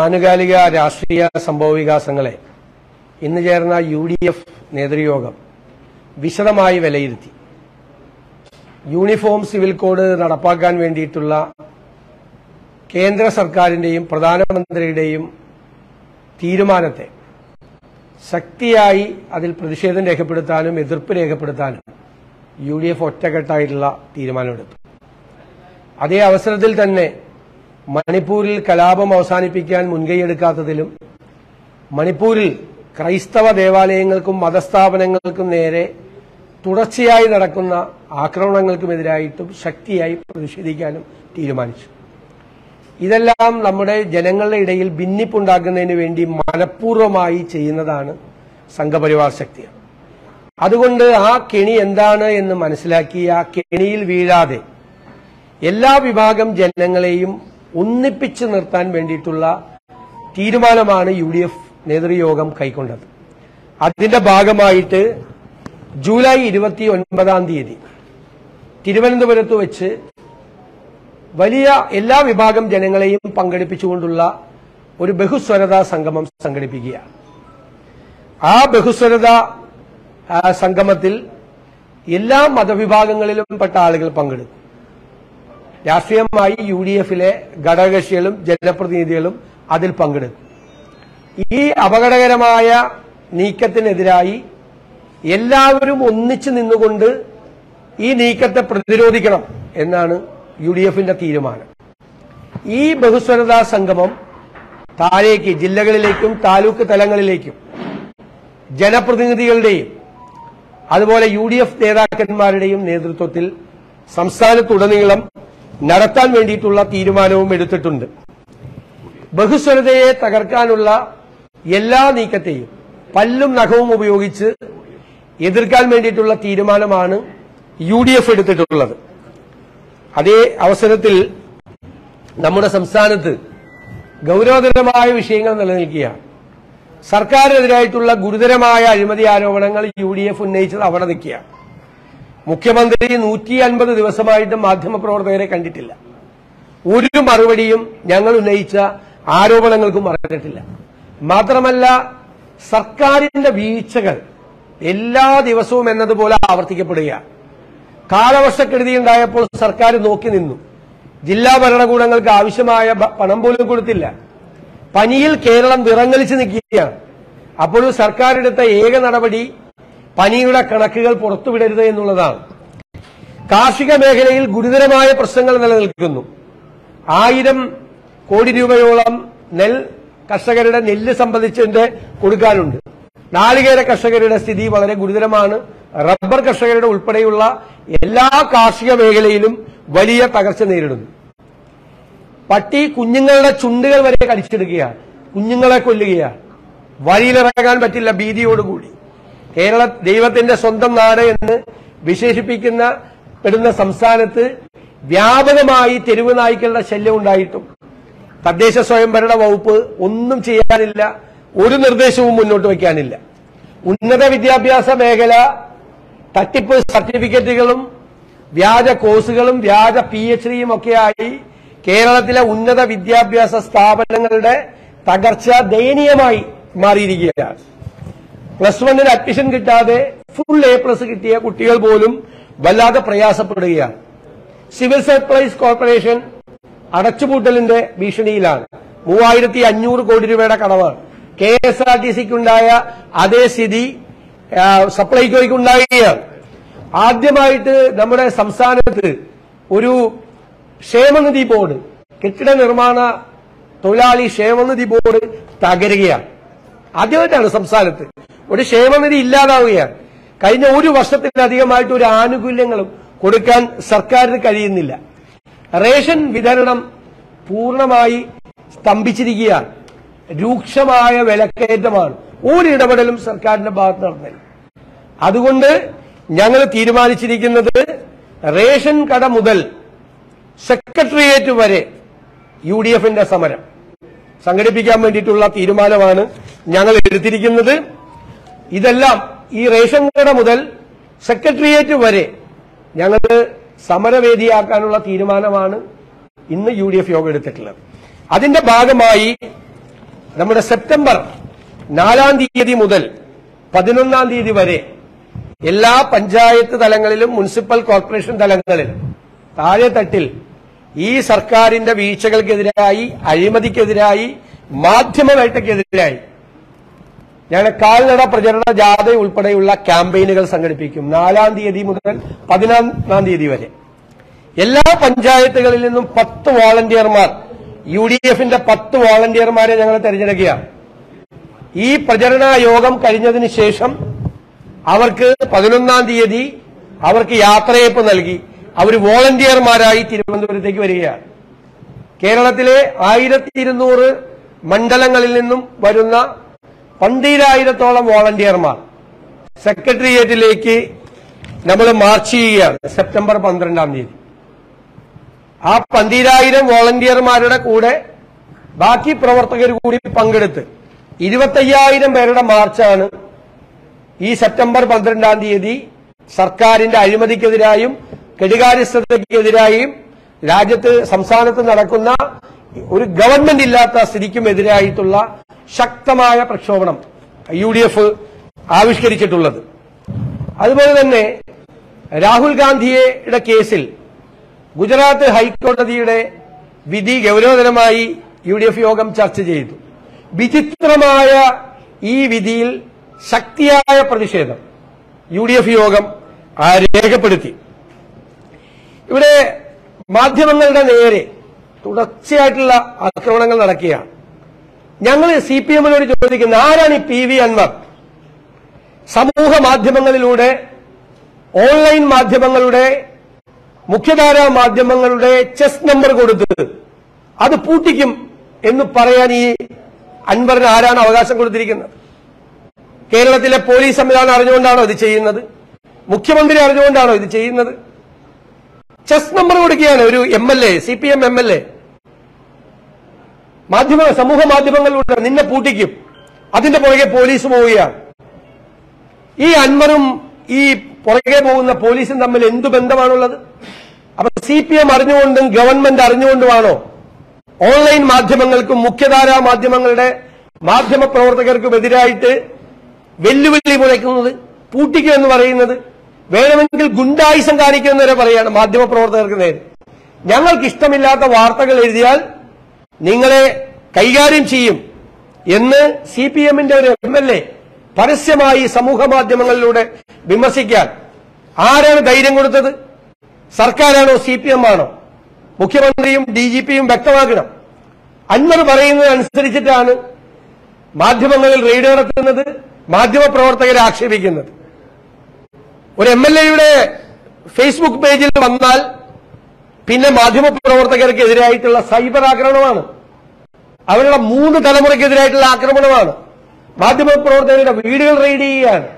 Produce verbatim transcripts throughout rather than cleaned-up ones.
ആനുകാലിക രാഷ്ട്രീയ സംഭവവികാസങ്ങളെ ഇന്ന് ചേർന്ന യുഡിഎഫ് നേതൃയോഗം വിശദമായി വിലയിരുത്തി. യൂണിഫോം സിവിൽ കോഡ് നടപ്പാക്കാൻ വേണ്ടിയിട്ടുള്ള കേന്ദ്ര സർക്കാരിന്റെയും പ്രധാനമന്ത്രിയുടെയും തീരുമാനത്തെ ശക്തിയായി അതിൽ പ്രതിഷേധം രേഖപ്പെടുത്താനും എതിർപ്പ് രേഖപ്പെടുത്താനും യു ഡി എഫ് ഒറ്റക്കെട്ടായിട്ടുള്ള തീരുമാനമെടുത്തു. അതേ അവസരത്തിൽ തന്നെ മണിപ്പൂരിൽ കലാപം അവസാനിപ്പിക്കാൻ മുൻകൈയെടുക്കാത്തതിലും മണിപ്പൂരിൽ ക്രൈസ്തവ ദേവാലയങ്ങൾക്കും മതസ്ഥാപനങ്ങൾക്കും നേരെ തുടർച്ചയായി നടക്കുന്ന ആക്രമണങ്ങൾക്കുമെതിരായിട്ടും ശക്തിയായി പ്രതിഷേധിക്കാനും തീരുമാനിച്ചു. ഇതെല്ലാം നമ്മുടെ ജനങ്ങളുടെ ഇടയിൽ ഭിന്നിപ്പുണ്ടാക്കുന്നതിന് വേണ്ടി മനഃപൂർവ്വമായി ചെയ്യുന്നതാണ് സംഘപരിവാർ ശക്തികൾ. അതുകൊണ്ട് ആ കെണി എന്താണ് എന്ന് മനസ്സിലാക്കി ആ കെണിയിൽ വീഴാതെ എല്ലാ വിഭാഗം ജനങ്ങളെയും ഒന്നിപ്പിച്ചു നിർത്താൻ വേണ്ടിയിട്ടുള്ള തീരുമാനമാണ് യു ഡി എഫ് നേതൃയോഗം കൈക്കൊണ്ടത്. അതിന്റെ ഭാഗമായിട്ട് ജൂലൈ ഇരുപത്തി ഒൻപതാം തീയതി തിരുവനന്തപുരത്ത് വെച്ച് വലിയ എല്ലാ വിഭാഗം ജനങ്ങളെയും പങ്കെടുപ്പിച്ചുകൊണ്ടുള്ള ഒരു ബഹുസ്വരതാ സംഗമം സംഘടിപ്പിക്കുകയാണ്. ആ ബഹുസ്വരതാ സംഗമത്തിൽ എല്ലാ മതവിഭാഗങ്ങളിലും പെട്ട ആളുകൾ പങ്കെടുക്കും. രാഷ്ട്രീയമായി യു ഡി എഫിലെ ഘടകകക്ഷികളും ജനപ്രതിനിധികളും അതിൽ പങ്കെടുക്കും. ഈ അപകടകരമായ നീക്കത്തിനെതിരായി എല്ലാവരും ഒന്നിച്ചു നിന്നുകൊണ്ട് ഈ നീക്കത്തെ പ്രതിരോധിക്കണം എന്നാണ് യു ഡി എഫിന്റെ തീരുമാനം. ഈ ബഹുസ്വരതാ സംഗമം താഴേക്ക് ജില്ലകളിലേക്കും താലൂക്ക് തലങ്ങളിലേക്കും ജനപ്രതിനിധികളുടെയും അതുപോലെ യു ഡി എഫ് നേതാക്കന്മാരുടെയും നേതൃത്വത്തിൽ സംസ്ഥാനത്തുടനീളം നടത്താൻ വേണ്ടിയിട്ടുള്ള തീരുമാനവും എടുത്തിട്ടുണ്ട്. ബഹുസ്വരതയെ തകർക്കാനുള്ള എല്ലാ നീക്കത്തെയും പല്ലും നഖവും ഉപയോഗിച്ച് എതിർക്കാൻ വേണ്ടിയിട്ടുള്ള തീരുമാനമാണ് യു ഡി എഫ് എടുത്തിട്ടുള്ളത്. അതേ അവസരത്തിൽ നമ്മുടെ സംസ്ഥാനത്ത് ഗൌരവതരമായ വിഷയങ്ങൾ നിലനിൽക്കുകയാണ്. സർക്കാരിനെതിരായിട്ടുള്ള ഗുരുതരമായ അഴിമതി ആരോപണങ്ങൾ യു ഡി എഫ് ഉന്നയിച്ചത് അവിടെ നിൽക്കുകയാണ്. മുഖ്യമന്ത്രി നൂറ്റി അൻപത് ദിവസമായിട്ട് മാധ്യമപ്രവർത്തകരെ കണ്ടിട്ടില്ല. ഒരു മറുപടിയും ഞങ്ങൾ ഉന്നയിച്ച ആരോപണങ്ങൾക്കും പറഞ്ഞിട്ടില്ല. മാത്രമല്ല, സർക്കാരിന്റെ വീഴ്ചകൾ എല്ലാ ദിവസവും എന്നതുപോലെ ആവർത്തിക്കപ്പെടുകയാണ്. കാലവർഷക്കെടുതി ഉണ്ടായപ്പോൾ സർക്കാർ നോക്കി നിന്നു. ജില്ലാ ഭരണകൂടങ്ങൾക്ക് ആവശ്യമായ പണം പോലും കൊടുത്തില്ല. പനിയിൽ കേരളം വിറങ്ങലിച്ച് നിൽക്കുകയാണ്. അപ്പോഴും സർക്കാരെടുത്ത ഏക നടപടി പനിയുടെ കണക്കുകൾ പുറത്തുവിടരുത് എന്നുള്ളതാണ്. കാർഷിക മേഖലയിൽ ഗുരുതരമായ പ്രശ്നങ്ങൾ നിലനിൽക്കുന്നു. ആയിരം കോടി രൂപയോളം നെൽ കർഷകരുടെ നെല്ല് സംബന്ധിച്ച് കൊടുക്കാനുണ്ട്. നാളികേര കർഷകരുടെ സ്ഥിതി വളരെ ഗുരുതരമാണ്. റബ്ബർ കർഷകരുടെ ഉൾപ്പെടെയുള്ള എല്ലാ കാർഷിക മേഖലയിലും വലിയ തകർച്ച നേരിടുന്നു. പട്ടി കുഞ്ഞുങ്ങളുടെ ചുണ്ടുകൾ വരെ കടിച്ചെടുക്കുകയാണ്, കുഞ്ഞുങ്ങളെ കൊല്ലുകയാണ്. വഴിയിലിറങ്ങാൻ പറ്റില്ല ഭീതിയോടുകൂടി. കേരള ദൈവത്തിന്റെ സ്വന്തം നാട് എന്ന് വിശേഷിപ്പിക്കുന്ന പെടുന്ന സംസ്ഥാനത്ത് വ്യാപകമായി തെരുവ് നായ്ക്കളുടെ ശല്യം ഉണ്ടായിട്ടും തദ്ദേശ സ്വയംഭരണ വകുപ്പ് ഒന്നും ചെയ്യാനില്ല, ഒരു നിർദ്ദേശവും മുന്നോട്ട് വയ്ക്കാനില്ല. ഉന്നത വിദ്യാഭ്യാസ മേഖല തട്ടിപ്പ് സർട്ടിഫിക്കറ്റുകളും വ്യാജ കോഴ്സുകളും വ്യാജ പി എച്ച് ഡിയും ഒക്കെയായി കേരളത്തിലെ ഉന്നത വിദ്യാഭ്യാസ സ്ഥാപനങ്ങളുടെ തകർച്ച ദയനീയമായി മാറിയിരിക്കുകയാണ്. പ്ലസ് വണ്ണിന് അഡ്മിഷൻ കിട്ടാതെ ഫുൾ എ പ്ലസ് കിട്ടിയ കുട്ടികൾ പോലും വല്ലാതെ പ്രയാസപ്പെടുകയാണ്. സിവിൽ സപ്ലൈസ് കോർപ്പറേഷൻ അടച്ചുപൂട്ടലിന്റെ ഭീഷണിയിലാണ്. മൂവായിരത്തി അഞ്ഞൂറ് കോടി രൂപയുടെ കടവാണ്. കെ എസ് ആർ ടി സിക്കുണ്ടായ അതേ സ്ഥിതി സപ്ലൈകോയ്ക്കുണ്ടാകുകയാണ്. ആദ്യമായിട്ട് നമ്മുടെ സംസ്ഥാനത്ത് ഒരു ക്ഷേമനിധി ബോർഡ്, കെട്ടിട നിർമ്മാണ തൊഴിലാളി ക്ഷേമനിധി ബോർഡ് തകരുകയാണ്. ആദ്യമായിട്ടാണ് സംസ്ഥാനത്ത് ഒരു ക്ഷേമനിധി ഇല്ലാതാവുകയാണ്. കഴിഞ്ഞ ഒരു വർഷത്തിലധികമായിട്ട് ഒരു ആനുകൂല്യങ്ങളും കൊടുക്കാൻ സർക്കാരിന് കഴിയുന്നില്ല. റേഷൻ വിതരണം പൂർണ്ണമായി സ്തംഭിച്ചിരിക്കുകയാണ്. രൂക്ഷമായ വിലക്കയറ്റമാണ്, ഒരിടപെടലും സർക്കാരിന്റെ ഭാഗത്ത് നടന്നില്ല. അതുകൊണ്ട് ഞങ്ങൾ തീരുമാനിച്ചിരിക്കുന്നത് റേഷൻ കട മുതൽ സെക്രട്ടേറിയറ്റ് വരെ യു ഡി എഫിന്റെ സമരം സംഘടിപ്പിക്കാൻ വേണ്ടിയിട്ടുള്ള തീരുമാനമാണ് ഞങ്ങൾ എടുത്തിരിക്കുന്നത്. ഇതെല്ലാം ഈ റേഷൻ കട മുതൽ സെക്രട്ടേറിയറ്റ് വരെ ഞങ്ങൾ സമരവേദിയാക്കാനുള്ള തീരുമാനമാണ് ഇന്ന് യു ഡി എഫ് യോഗം എടുത്തിട്ടുള്ളത്. അതിന്റെ ഭാഗമായി നമ്മുടെ സെപ്റ്റംബർ നാലാം തീയതി മുതൽ പതിനൊന്നാം തീയതി വരെ എല്ലാ പഞ്ചായത്ത് തലങ്ങളിലും മുനിസിപ്പൽ കോർപ്പറേഷൻ തലങ്ങളിലും താഴെത്തട്ടിൽ ഈ സർക്കാരിന്റെ വീഴ്ചകൾക്കെതിരായി അഴിമതിക്കെതിരായി മാധ്യമവേട്ടയ്ക്കെതിരായി ഞാൻ കാൽനട പ്രചരണ ജാഥ ഉൾപ്പെടെയുള്ള ക്യാമ്പയിനുകൾ സംഘടിപ്പിക്കും. നാലാം തീയതി മുതൽ പതിനൊന്നാം തീയതി വരെ എല്ലാ പഞ്ചായത്തുകളിൽ നിന്നും പത്ത് വോളണ്ടിയർമാർ യു ഡി എഫിന്റെ പത്ത് വോളണ്ടിയർമാരെ ഞങ്ങൾ തെരഞ്ഞെടുക്കുകയാണ്. ഈ പ്രചരണ യോഗം കഴിഞ്ഞതിന് ശേഷം അവർക്ക് പതിനൊന്നാം തീയതി അവർക്ക് യാത്രയയപ്പ് നൽകി അവർ വോളണ്ടിയർമാരായി തിരുവനന്തപുരത്തേക്ക് വരികയാണ്. കേരളത്തിലെ ആയിരത്തി ഇരുന്നൂറ് മണ്ഡലങ്ങളിൽ നിന്നും വരുന്ന പന്തീരായിരത്തോളം വോളണ്ടിയർമാർ സെക്രട്ടേറിയറ്റിലേക്ക് നമ്മൾ മാർച്ച് ചെയ്യുകയാണ് സെപ്റ്റംബർ പന്ത്രണ്ടാം തീയതി. ആ പന്തീരായിരം വോളണ്ടിയർമാരുടെ കൂടെ ബാക്കി പ്രവർത്തകർ കൂടി പങ്കെടുത്ത് ഇരുപത്തയ്യായിരം പേരുടെ മാർച്ചാണ് ഈ സെപ്റ്റംബർ പന്ത്രണ്ടാം തീയതി സർക്കാരിന്റെ അഴിമതിക്കെതിരായും കെടുകാര്യസ്ഥതയ്ക്കെതിരായും രാജ്യത്ത് സംസ്ഥാനത്ത് നടക്കുന്ന ഒരു ഗവൺമെന്റ് ഇല്ലാത്ത സ്ഥിതിക്കുമെതിരായിട്ടുള്ള ശക്തമായ പ്രക്ഷോഭണം യു ഡി എഫ് ആവിഷ്കരിച്ചിട്ടുള്ളത്. അതുപോലെ തന്നെ രാഹുൽ ഗാന്ധിയുടെ കേസിൽ ഗുജറാത്ത് ഹൈക്കോടതിയുടെ വിധി ഗൌരവതരമായി യു ഡി എഫ് യോഗം ചർച്ച ചെയ്തു. വിചിത്രമായ ഈ വിധിയിൽ ശക്തിയായ പ്രതിഷേധം യു ഡി എഫ് യോഗം രേഖപ്പെടുത്തി. ഇവിടെ മാധ്യമങ്ങളുടെ നേരെ തുടർച്ചയായിട്ടുള്ള ആക്രമണങ്ങൾ നടക്കുകയാണ്. ഞങ്ങൾ സി പി എമ്മിനോട് ചോദിക്കുന്ന ആരാണ് ഈ പി വി അൻവർ? സമൂഹ മാധ്യമങ്ങളിലൂടെ ഓൺലൈൻ മാധ്യമങ്ങളുടെ മുഖ്യധാരാ മാധ്യമങ്ങളുടെ ചെസ് നമ്പർ കൊടുത്ത് അത് പൂട്ടിക്കും എന്ന് പറയാൻ ഈ അൻവറിന് ആരാണ് അവകാശം കൊടുത്തിരിക്കുന്നത്? കേരളത്തിലെ പോലീസ് സംവിധാനം അറിഞ്ഞുകൊണ്ടാണോ ഇത് ചെയ്യുന്നത്? മുഖ്യമന്ത്രി അറിഞ്ഞുകൊണ്ടാണോ ഇത് ചെയ്യുന്നത്? ചെസ് നമ്പർ കൊടുക്കുകയാണ് ഒരു M L A, C P M M L A മാധ്യമ സമൂഹ മാധ്യമങ്ങളിലൂടെ നിന്നെ പൂട്ടിക്കും. അതിന്റെ പുറകെ പോലീസ് പോവുകയാണ്. ഈ അൻവറും ഈ പുറകെ പോകുന്ന പോലീസും തമ്മിൽ എന്തു ബന്ധമാണുള്ളത്? അപ്പൊ സി പി എം അറിഞ്ഞുകൊണ്ടും ഗവൺമെന്റ് അറിഞ്ഞുകൊണ്ടുമാണോ ഓൺലൈൻ മാധ്യമങ്ങൾക്കും മുഖ്യധാരാ മാധ്യമങ്ങളുടെ മാധ്യമ പ്രവർത്തകർക്കും എതിരായിട്ട് വെല്ലുവിളി മുഴക്കുന്നത്, പൂട്ടിക്കുക എന്ന് പറയുന്നത്? വേണമെങ്കിൽ ഗുണ്ടായിസം കാണിക്കുന്നവരെ പറയാണ് മാധ്യമപ്രവർത്തകർക്ക് നേരെ. ഞങ്ങൾക്കിഷ്ടമില്ലാത്ത വാർത്തകൾ എഴുതിയാൽ നിങ്ങളെ കൈകാര്യം ചെയ്യും എന്ന് സി പി എമ്മിന്റെ ഒരു എം എൽ എ പരസ്യമായി സമൂഹ മാധ്യമങ്ങളിലൂടെ വിമർശിക്കാൻ ആരാണ് ധൈര്യം കൊടുത്തത്? സർക്കാരാണോ സി പി എം ആണോ? മുഖ്യമന്ത്രിയും ഡി ജി പിയും വ്യക്തമാക്കണം. അൻവർ പറയുന്നതനുസരിച്ചിട്ടാണ് മാധ്യമങ്ങളിൽ റെയ്ഡ് നടത്തുന്നത്, മാധ്യമപ്രവർത്തകരെ ആക്ഷേപിക്കുന്നത്. ഒരു എം എൽ എയുടെ ഫേസ്ബുക്ക് പേജിൽ വന്നാൽ പിന്നെ മാധ്യമപ്രവർത്തകർക്ക് എതിരായിട്ടുള്ള സൈബർ ആക്രമണമാണ്, അവരുടെ മൂന്ന് തലമുറയ്ക്കെതിരായിട്ടുള്ള ആക്രമണമാണ്, മാധ്യമപ്രവർത്തകരുടെ വീടുകൾ റെയ്ഡ് ചെയ്യുകയാണ്.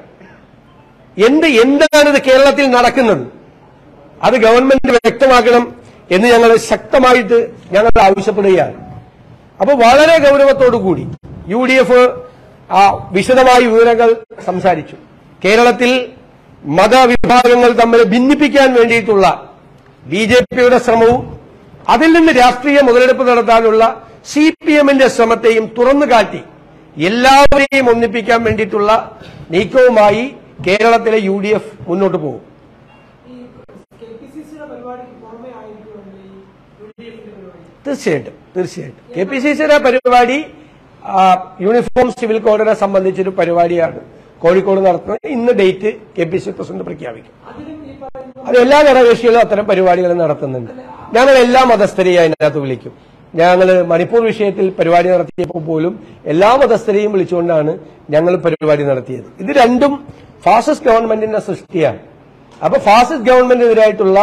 എന്ത് എന്താണിത് കേരളത്തിൽ നടക്കുന്നത്? അത് ഗവൺമെന്റ് വ്യക്തമാക്കണം എന്ന് ഞങ്ങൾ ശക്തമായിട്ട് ഞങ്ങൾ ആവശ്യപ്പെടുകയാണ്. അപ്പോൾ വളരെ ഗൗരവത്തോടു കൂടി യു ഡി എഫ് ആ വിശദമായ വിവരങ്ങൾ സംസാരിച്ചു. കേരളത്തിൽ മതവിഭാഗങ്ങൾ തമ്മിൽ ഭിന്നിപ്പിക്കാൻ വേണ്ടിയിട്ടുള്ള ബി ജെ പിയുടെ ശ്രമവും അതിൽ നിന്ന് രാഷ്ട്രീയ മുതലെടുപ്പ് നടത്താനുള്ള സി പി എമ്മിന്റെ ശ്രമത്തെയും തുറന്നു കാട്ടി എല്ലാവരെയും ഒന്നിപ്പിക്കാൻ വേണ്ടിയിട്ടുള്ള നീക്കവുമായി കേരളത്തിലെ യു ഡി എഫ് മുന്നോട്ട് പോകും. തീർച്ചയായിട്ടും തീർച്ചയായിട്ടും കെ പി സി സിയുടെ പരിപാടി യൂണിഫോം സിവിൽ കോഡിനെ സംബന്ധിച്ചൊരു പരിപാടിയാണ് കോഴിക്കോട് നടത്തുന്നത്. ഇന്ന് date K P C president പ്രഖ്യാപിക്കും. അത് എല്ലാ ഘടകകക്ഷികളും അത്തരം പരിപാടികൾ നടത്തുന്നുണ്ട്. ഞങ്ങൾ എല്ലാ മതസ്ഥരെയും അതിനകത്ത് വിളിക്കും. ഞങ്ങൾ മണിപ്പൂർ വിഷയത്തിൽ പരിപാടി നടത്തിയപ്പോൾ പോലും എല്ലാ മതസ്ഥരെയും വിളിച്ചുകൊണ്ടാണ് ഞങ്ങൾ പരിപാടി നടത്തിയത്. ഇത് രണ്ടും ഫാസിസ്റ്റ് ഗവൺമെന്റിന്റെ സൃഷ്ടിയാണ്. അപ്പൊ ഫാസിസ്റ്റ് ഗവൺമെന്റിനെതിരായിട്ടുള്ള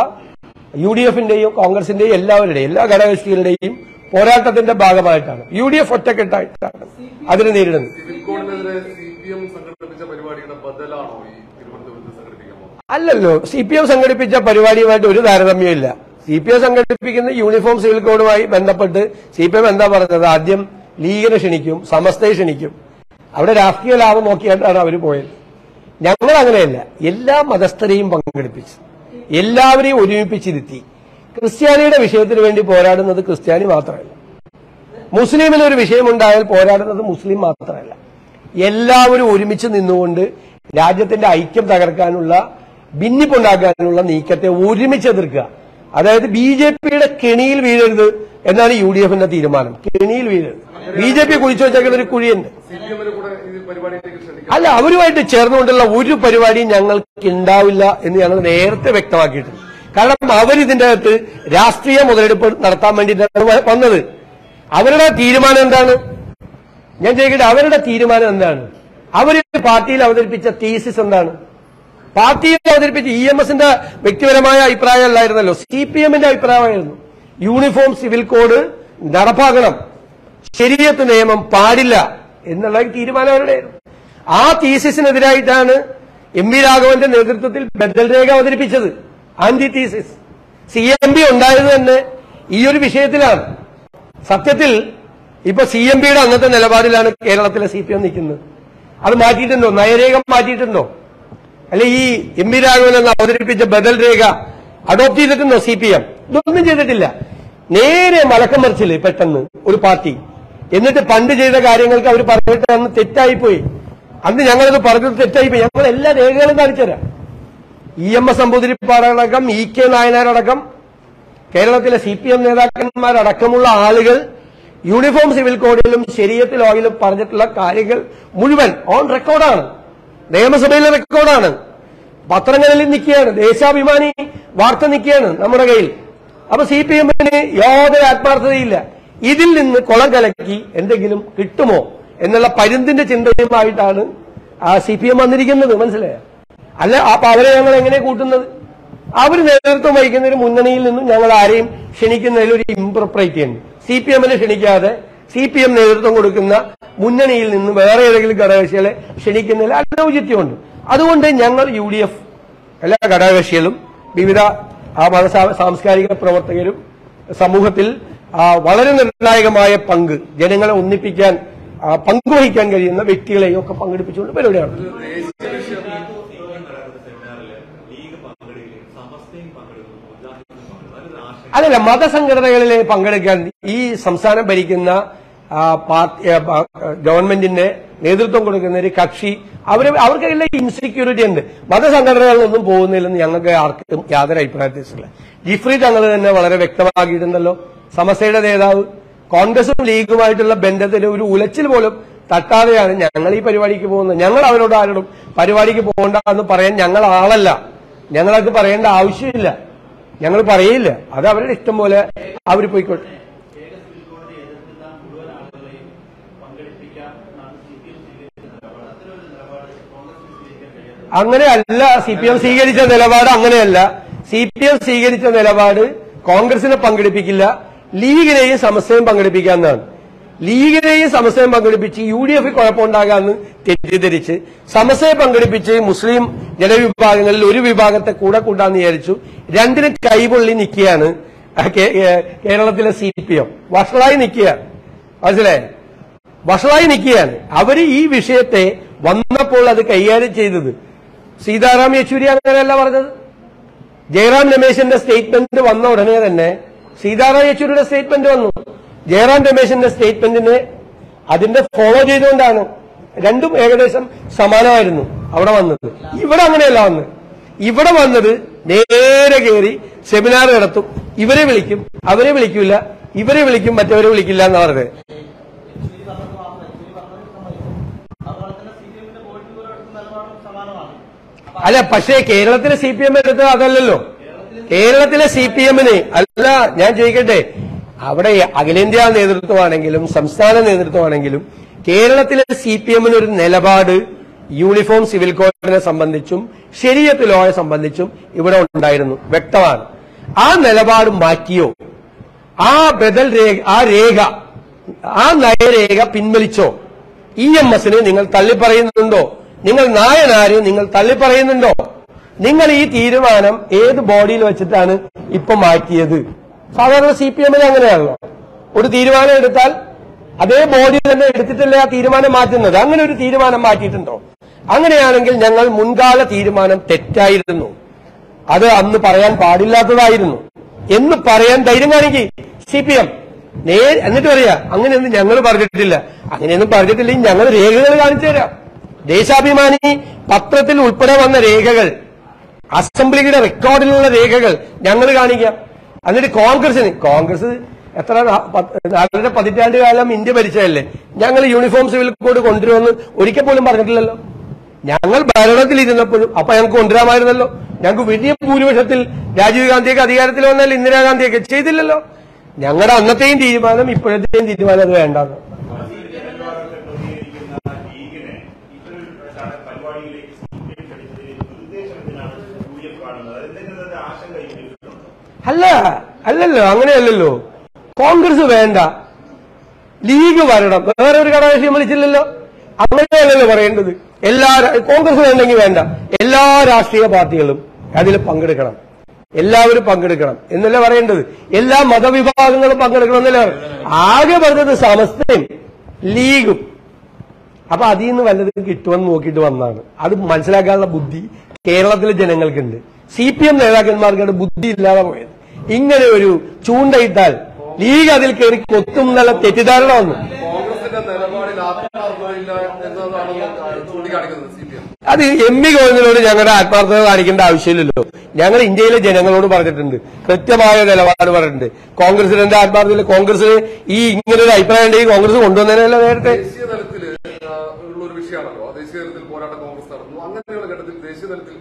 യു ഡി എഫിന്റെയും കോൺഗ്രസിന്റെയും എല്ലാവരുടെയും എല്ലാ ഘടകകക്ഷികളുടെയും പോരാട്ടത്തിന്റെ ഭാഗമായിട്ടാണ് യു ഡി എഫ് ഒറ്റക്കെട്ടായിട്ടാണ് അതിനെ നേരിടുന്നത്. അല്ലല്ലോ, സി പി എം സംഘടിപ്പിച്ച പരിപാടിയുമായിട്ട് ഒരു താരതമ്യമില്ല. സി പി എം സംഘടിപ്പിക്കുന്ന യൂണിഫോം സിവിൽ കോഡുമായി ബന്ധപ്പെട്ട് സി പി എം എന്താ പറഞ്ഞത്? ആദ്യം ലീഗിനെ ക്ഷണിക്കും, സമസ്തയെ ക്ഷണിക്കും. അവിടെ രാഷ്ട്രീയ ലാഭം നോക്കിയായിട്ടാണ് അവർ പോയത്. ഞങ്ങൾ അങ്ങനെയല്ല, എല്ലാ മതസ്ഥരെയും പങ്കെടുപ്പിച്ചു, എല്ലാവരെയും ഒരുമിപ്പിച്ചിരുത്തി. ക്രിസ്ത്യാനിയുടെ വിഷയത്തിന് വേണ്ടി പോരാടുന്നത് ക്രിസ്ത്യാനി മാത്രമല്ല, മുസ്ലിമിൽ ഒരു വിഷയമുണ്ടായാൽ പോരാടുന്നത് മുസ്ലിം മാത്രമല്ല, എല്ലാവരും ഒരുമിച്ച് നിന്നുകൊണ്ട് രാജ്യത്തിന്റെ ഐക്യം തകർക്കാനുള്ള ഭിന്നിപ്പുണ്ടാക്കാനുള്ള നീക്കത്തെ ഒരുമിച്ച് എതിർക്കുക. അതായത് ബി ജെ പിയുടെ കെണിയിൽ വീഴരുത് എന്നാണ് യു ഡി എഫിന്റെ തീരുമാനം. കെണിയിൽ വീഴരുത്. ബി ജെ പി കുഴിച്ചു വെച്ചേക്കുന്ന ഒരു കുഴിയുണ്ട്. അല്ല, അവരുമായിട്ട് ചേർന്നുകൊണ്ടുള്ള ഒരു പരിപാടിയും ഞങ്ങൾക്ക് ഉണ്ടാവില്ല എന്ന് ഞങ്ങൾ നേരത്തെ വ്യക്തമാക്കിയിട്ടുണ്ട്. കാരണം അവരിതിന്റെ അകത്ത് രാഷ്ട്രീയ മുതലെടുപ്പ് നടത്താൻ വേണ്ടിയിട്ടാണ് വന്നത്. അവരുടെ തീരുമാനം എന്താണ്? ഞാൻ ചോദിക്കട്ടെ, അവരുടെ തീരുമാനം എന്താണ്? അവർ പാർട്ടിയിൽ അവതരിപ്പിച്ച തീസിസ് എന്താണ്? പാർട്ടിയിൽ അവതരിപ്പിച്ച ഇ എം എസിന്റെ വ്യക്തിപരമായ അഭിപ്രായം അല്ലായിരുന്നല്ലോ, സി പി എമ്മിന്റെ അഭിപ്രായമായിരുന്നു. യൂണിഫോം സിവിൽ കോഡ് നടപ്പാക്കണം, ശരീഅത്ത് നിയമം പാടില്ല എന്നുള്ള തീരുമാനം അവരുടെയായിരുന്നു. ആ തീസിസിനെതിരായിട്ടാണ് എം വി രാഘവന്റെ നേതൃത്വത്തിൽ ബദൽ രേഖ അവതരിപ്പിച്ചത്, antithesis. C M P ഉണ്ടായത് തന്നെ ഈ ഒരു വിഷയത്തിലാണ്. സത്യത്തിൽ ഇപ്പൊ സി എം പിയുടെ അന്നത്തെ നിലപാടിലാണ് കേരളത്തിലെ സി പി എം നിൽക്കുന്നത്. അത് മാറ്റിയിട്ടുണ്ടോ? നയരേഖ മാറ്റിയിട്ടുണ്ടോ? അല്ലെ ഈ എം വി രാഘവൻ എന്ന് അവതരിപ്പിച്ച ബദൽ രേഖ അഡോപ്റ്റ് ചെയ്തിട്ടുണ്ടോ സി പി എം? ഇതൊന്നും ചെയ്തിട്ടില്ല. നേരെ മലക്കം മറിച്ചില്ലേ പെട്ടെന്ന് ഒരു പാർട്ടി. എന്നിട്ട് പണ്ട് ചെയ്ത കാര്യങ്ങൾക്ക് അവർ പറഞ്ഞിട്ട് അന്ന് തെറ്റായിപ്പോയി. അന്ന് ഞങ്ങളത് പറഞ്ഞത് തെറ്റായിപ്പോയി. ഞങ്ങൾ എല്ലാ രേഖകളും കാണിച്ചുതരാം. ഇ എം എസ് നമ്പൂതിരിപ്പാടടക്കം, ഇ കെ നായനാരടക്കം, കേരളത്തിലെ സി പി എം നേതാക്കന്മാരടക്കമുള്ള ആളുകൾ യൂണിഫോം സിവിൽ കോഡിലും ശരീഅത്ത് ലോയിലും പറഞ്ഞിട്ടുള്ള കാര്യങ്ങൾ മുഴുവൻ ഓൺ റെക്കോർഡാണ്. നിയമസഭയിലെ റെക്കോർഡാണ്. പത്രങ്ങളിൽ നിൽക്കുകയാണ്. ദേശാഭിമാനി വാർത്ത നിൽക്കുകയാണ് നമ്മുടെ കയ്യിൽ. അപ്പൊ സി പി എമ്മിന് യാതൊരു ആത്മാർത്ഥതയില്ല. ഇതിൽ നിന്ന് കുളം കലക്കി എന്തെങ്കിലും കിട്ടുമോ എന്നുള്ള പരുന്തിന്റെ ചിന്തയുമായിട്ടാണ് ആ സി പി എം വന്നിരിക്കുന്നത്. മനസ്സിലായോ? അല്ല, അപ്പൊ അവരെ ഞങ്ങൾ എങ്ങനെ കൂട്ടുന്നത്? അവർ നേതൃത്വം വഹിക്കുന്ന ഒരു മുന്നണിയിൽ നിന്നും ഞങ്ങൾ ആരെയും ക്ഷണിക്കുന്നതിൽ ഒരു ഇംപ്രൊപ്രൈറ്റി ഉണ്ട്. സി പി എമ്മിനെ ക്ഷണിക്കാതെ സി പി എം നേതൃത്വം കൊടുക്കുന്ന മുന്നണിയിൽ നിന്ന് വേറെ ഏതെങ്കിലും ഘടകകക്ഷികളെ ക്ഷണിക്കുന്നതിൽ അനൗചിത്യമുണ്ട്. അതുകൊണ്ട് ഞങ്ങൾ യു ഡി എഫ് എല്ലാ ഘടകകക്ഷികളും വിവിധ മത സാംസ്കാരിക പ്രവർത്തകരും സമൂഹത്തിൽ വളരെ നിർണായകമായ പങ്ക്, ജനങ്ങളെ ഒന്നിപ്പിക്കാൻ പങ്കുവഹിക്കാൻ കഴിയുന്ന വ്യക്തികളെയും ഒക്കെ പങ്കെടുപ്പിച്ചുകൊണ്ട് പരിപാടിയാണ്. അതല്ല, മതസംഘടനകളിൽ പങ്കെടുക്കാൻ ഈ സംസ്ഥാനം ഭരിക്കുന്ന ഗവൺമെന്റിന്റെ നേതൃത്വം കൊടുക്കുന്ന ഒരു കക്ഷി അവര് അവർക്കുള്ള ഇൻസെക്യൂരിറ്റി ഉണ്ട്. മതസംഘടനകളിലൊന്നും പോകുന്നില്ലെന്ന് ഞങ്ങൾക്ക് ആർക്കും യാതൊരു അഭിപ്രായത്തില്ല. ജിഫ്രി തങ്ങൾ തന്നെ വളരെ വ്യക്തമാക്കിയിട്ടുണ്ടല്ലോ. സമസ്തയുടെ നേതാവ് കോൺഗ്രസും ലീഗുമായിട്ടുള്ള ബന്ധത്തിന് ഒരു ഉലച്ചിൽ പോലും തട്ടാതെയാണ് ഞങ്ങൾ ഈ പരിപാടിക്ക് പോകുന്നത്. ഞങ്ങൾ അവരോട് ആരോടും പരിപാടിക്ക് പോകണ്ട എന്ന് പറയാൻ ഞങ്ങൾ ആളല്ല. ഞങ്ങളത് പറയേണ്ട ആവശ്യമില്ല. ഞങ്ങൾ പറയില്ല. അത് അവരുടെ ഇഷ്ടം പോലെ അവർ പോയിക്കോട്ടെ. അങ്ങനെയല്ല സി പി എം സ്വീകരിച്ച നിലപാട്. അങ്ങനെയല്ല സി പി എം സ്വീകരിച്ച നിലപാട്. കോൺഗ്രസിനെ പങ്കെടുപ്പിക്കില്ല, ലീഗിനെയും സമസ്തയും പങ്കെടുപ്പിക്കാമെന്നാണ്. ലീഗിനെയും സമസ്തയും പങ്കെടുപ്പിച്ച് യു ഡി എഫ് കുഴപ്പമുണ്ടാകാമെന്ന് തെറ്റിദ്ധരിച്ച് സമസ്തയെ പങ്കെടുപ്പിച്ച് മുസ്ലിം ജനവിഭാഗങ്ങളിൽ ഒരു വിഭാഗത്തെ കൂടെ കൂട്ടാന്ന് വിചാരിച്ചു. രണ്ടിനും കൈപൊള്ളി നിൽക്കുകയാണ് കേരളത്തിലെ സി പി എം. വഷളായി നിൽക്കുകയാണ്. മനസ്സിലായി? വഷളായി നിൽക്കുകയാണ്. അവര് ഈ വിഷയത്തെ വന്നപ്പോൾ അത് കൈകാര്യം ചെയ്തത് സീതാറാം യെച്ചൂരി അങ്ങനെയല്ല പറഞ്ഞത്. ജയറാം രമേശിന്റെ സ്റ്റേറ്റ്മെന്റ് വന്ന ഉടനെ തന്നെ സീതാറാം യെച്ചൂരിയുടെ സ്റ്റേറ്റ്മെന്റ് വന്നു. ജയറാം രമേശിന്റെ സ്റ്റേറ്റ്മെന്റിനെ അതിന്റെ ഫോളോ ചെയ്തുകൊണ്ടാണ്. രണ്ടും ഏകദേശം സമാനമായിരുന്നു അവിടെ വന്നത്. ഇവിടെ അങ്ങനെയല്ല വന്നത്. ഇവിടെ വന്നത് നേരെ കയറി സെമിനാർ നടത്തും, ഇവരെ വിളിക്കും, അവരെ വിളിക്കില്ല, ഇവരെ വിളിക്കും, മറ്റവരെ വിളിക്കില്ല എന്നാണ് പറഞ്ഞത്. അല്ല, പക്ഷേ കേരളത്തിലെ സി പി എം എടുത്തത് അതല്ലല്ലോ. കേരളത്തിലെ സി പി എമ്മിന് അല്ല, ഞാൻ ചോദിക്കട്ടെ, അവിടെ അഖിലേന്ത്യാ നേതൃത്വമാണെങ്കിലും സംസ്ഥാന നേതൃത്വമാണെങ്കിലും കേരളത്തിലെ സി പി എമ്മിന് ഒരു നിലപാട് യൂണിഫോം സിവിൽ കോഡിനെ സംബന്ധിച്ചും ശരീഅത്ത് ലോയെ സംബന്ധിച്ചും ഇവിടെ ഉണ്ടായിരുന്നു, വ്യക്തമാണ്. ആ നിലപാട് മാറ്റിയോ? ആ ബദൽ രേഖ, ആ രേഖ, ആ നയരേഖ പിൻവലിച്ചോ? ഇ എം എസിനെ നിങ്ങൾ തള്ളിപ്പറയുന്നുണ്ടോ? നിങ്ങൾ നായനാര് നിങ്ങൾ തള്ളിപ്പറയുന്നുണ്ടോ? നിങ്ങൾ ഈ തീരുമാനം ഏത് ബോഡിയിൽ വെച്ചിട്ടാണ് ഇപ്പൊ മാറ്റിയത്? സാധാരണ സി പി എമ്മിന് അങ്ങനെയാണല്ലോ, ഒരു തീരുമാനം എടുത്താൽ അതേ ബോഡി തന്നെ എടുത്തിട്ടല്ലേ ആ തീരുമാനം മാറ്റുന്നത്. അങ്ങനെ ഒരു തീരുമാനം മാറ്റിയിട്ടുണ്ടോ? അങ്ങനെയാണെങ്കിൽ ഞങ്ങൾ മുൻകാല തീരുമാനം തെറ്റായിരുന്നു, അത് അന്ന് പറയാൻ പാടില്ലാത്തതായിരുന്നു എന്ന് പറയാൻ ധൈര്യം കാണിക്കും സി പി എം. अ ദേശാഭിമാനി പത്രത്തിൽ ഉൾപ്പെടെ വന്ന രേഖകൾ അസംബ്ലിയുടെ റെക്കോർഡിലുള്ള രേഖകൾ ഞങ്ങൾ കാണിക്കാം. എന്നിട്ട് കോൺഗ്രസിന് കോൺഗ്രസ് എത്ര നാലര പതിറ്റാണ്ട് കാലം ഇന്ത്യ ഭരിച്ചതല്ലേ, ഞങ്ങൾ യൂണിഫോം സിവിൽ കോഡ് കൊണ്ടുവരുമെന്ന് ഒരിക്കൽ പോലും പറഞ്ഞിട്ടില്ലല്ലോ. ഞങ്ങൾ ഭരണത്തിലിരുന്നപ്പോഴും അപ്പൊ ഞങ്ങൾക്ക് കൊണ്ടുവരാമായിരുന്നല്ലോ. ഞങ്ങൾക്ക് വലിയ ഭൂരിപക്ഷത്തിൽ രാജീവ് ഗാന്ധിയൊക്കെ അധികാരത്തിൽ വന്നാൽ ഇന്ദിരാഗാന്ധിയൊക്കെ ചെയ്തില്ലല്ലോ. ഞങ്ങളുടെ അന്നത്തെയും തീരുമാനം ഇപ്പോഴത്തെയും തീരുമാനം അത് വേണ്ടാന്ന്. അല്ല അല്ലല്ലോ, അങ്ങനെയല്ലല്ലോ. കോൺഗ്രസ് വേണ്ട, ലീഗ് വരണം, വേറെ ഒരു ഘടകകക്ഷിയും വിളിച്ചില്ലല്ലോ. അങ്ങനെയല്ലല്ലോ പറയേണ്ടത്. എല്ലാ കോൺഗ്രസ് വേണ്ടെങ്കിൽ വേണ്ട, എല്ലാ രാഷ്ട്രീയ പാർട്ടികളും അതിൽ പങ്കെടുക്കണം, എല്ലാവരും പങ്കെടുക്കണം എന്നല്ലേ പറയേണ്ടത്. എല്ലാ മതവിഭാഗങ്ങളും പങ്കെടുക്കണം എന്നല്ലേ. ആകെ പറഞ്ഞത് സമസ്തയും ലീഗും. അപ്പൊ അതിൽ നിന്ന് വല്ലതും കിട്ടുമെന്ന് നോക്കിയിട്ട് വന്നാണ്. അത് മനസ്സിലാക്കാനുള്ള ബുദ്ധി കേരളത്തിലെ ജനങ്ങൾക്കുണ്ട്. സി പി എം നേതാക്കന്മാർക്കാണ് ബുദ്ധി ഇല്ലാതെ പോയത്. ഇങ്ങനെ ഒരു ചൂണ്ടയിട്ടാൽ ലീഗ് അതിൽ കയറി കൊത്തും എന്നുള്ള തെറ്റിദ്ധാരണ വന്നു. അത് എം വി ഗോവിന്ദനോട് ഞങ്ങളുടെ ആത്മാർത്ഥത കാണിക്കേണ്ട ആവശ്യമില്ലല്ലോ. ഞങ്ങൾ ഇന്ത്യയിലെ ജനങ്ങളോട് പറഞ്ഞിട്ടുണ്ട്, കൃത്യമായ നിലപാട് പറഞ്ഞിട്ടുണ്ട്. കോൺഗ്രസിന്റെ ആത്മാർത്ഥതയില്ല. കോൺഗ്രസിന് ഈ ഇങ്ങനെ ഒരു അഭിപ്രായം ഉണ്ടെങ്കിൽ കോൺഗ്രസ് കൊണ്ടുവന്നതിനല്ല നേരത്തെ വിഷയമാണല്ലോ. ദേശീയ തലത്തിൽ പോരാട്ടം കോൺഗ്രസ് നടന്നു. അങ്ങനെയുള്ള ഘട്ടത്തിൽ ദേശീയ തലത്തിൽ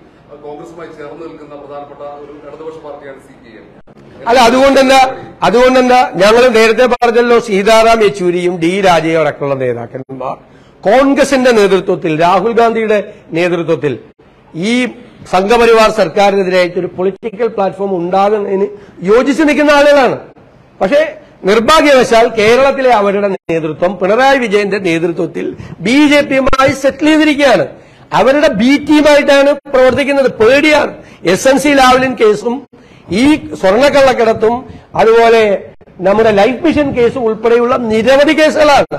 കോൺഗ്രസുമായി ചേർന്ന് നിൽക്കുന്ന പ്രധാനപ്പെട്ട ഒരു ഇടതുപക്ഷ പാർട്ടിയാണ് സി പി എം. അല്ല, അതുകൊണ്ടെന്താ അതുകൊണ്ടെന്താ ഞങ്ങൾ നേരത്തെ പറഞ്ഞല്ലോ, സീതാറാം യെച്ചൂരിയും ഡി രാജയും അടക്കമുള്ള നേതാക്കന്മാർ കോൺഗ്രസിന്റെ നേതൃത്വത്തിൽ, രാഹുൽ ഗാന്ധിയുടെ നേതൃത്വത്തിൽ ഈ സംഘപരിവാർ സർക്കാരിനെതിരായിട്ടൊരു പൊളിറ്റിക്കൽ പ്ലാറ്റ്ഫോം ഉണ്ടാകുന്നതിന് യോജിച്ച് നിൽക്കുന്ന ആളുകളാണ്. പക്ഷേ നിർഭാഗ്യവശാൽ കേരളത്തിലെ അവരുടെ നേതൃത്വം പിണറായി വിജയന്റെ നേതൃത്വത്തിൽ ബി ജെ പിയുമായി സെറ്റിൽ ചെയ്തിരിക്കുകയാണ്. അവരുടെ ബി ടീമായിട്ടാണ് പ്രവർത്തിക്കുന്നത്. പേടിയാണ്. എസ് എൻ സി ലാവ്ലിൻ കേസും ഈ സ്വർണ്ണക്കള്ളക്കടത്തും അതുപോലെ നമ്മുടെ ലൈഫ് മിഷൻ കേസും ഉൾപ്പെടെയുള്ള നിരവധി കേസുകളാണ്.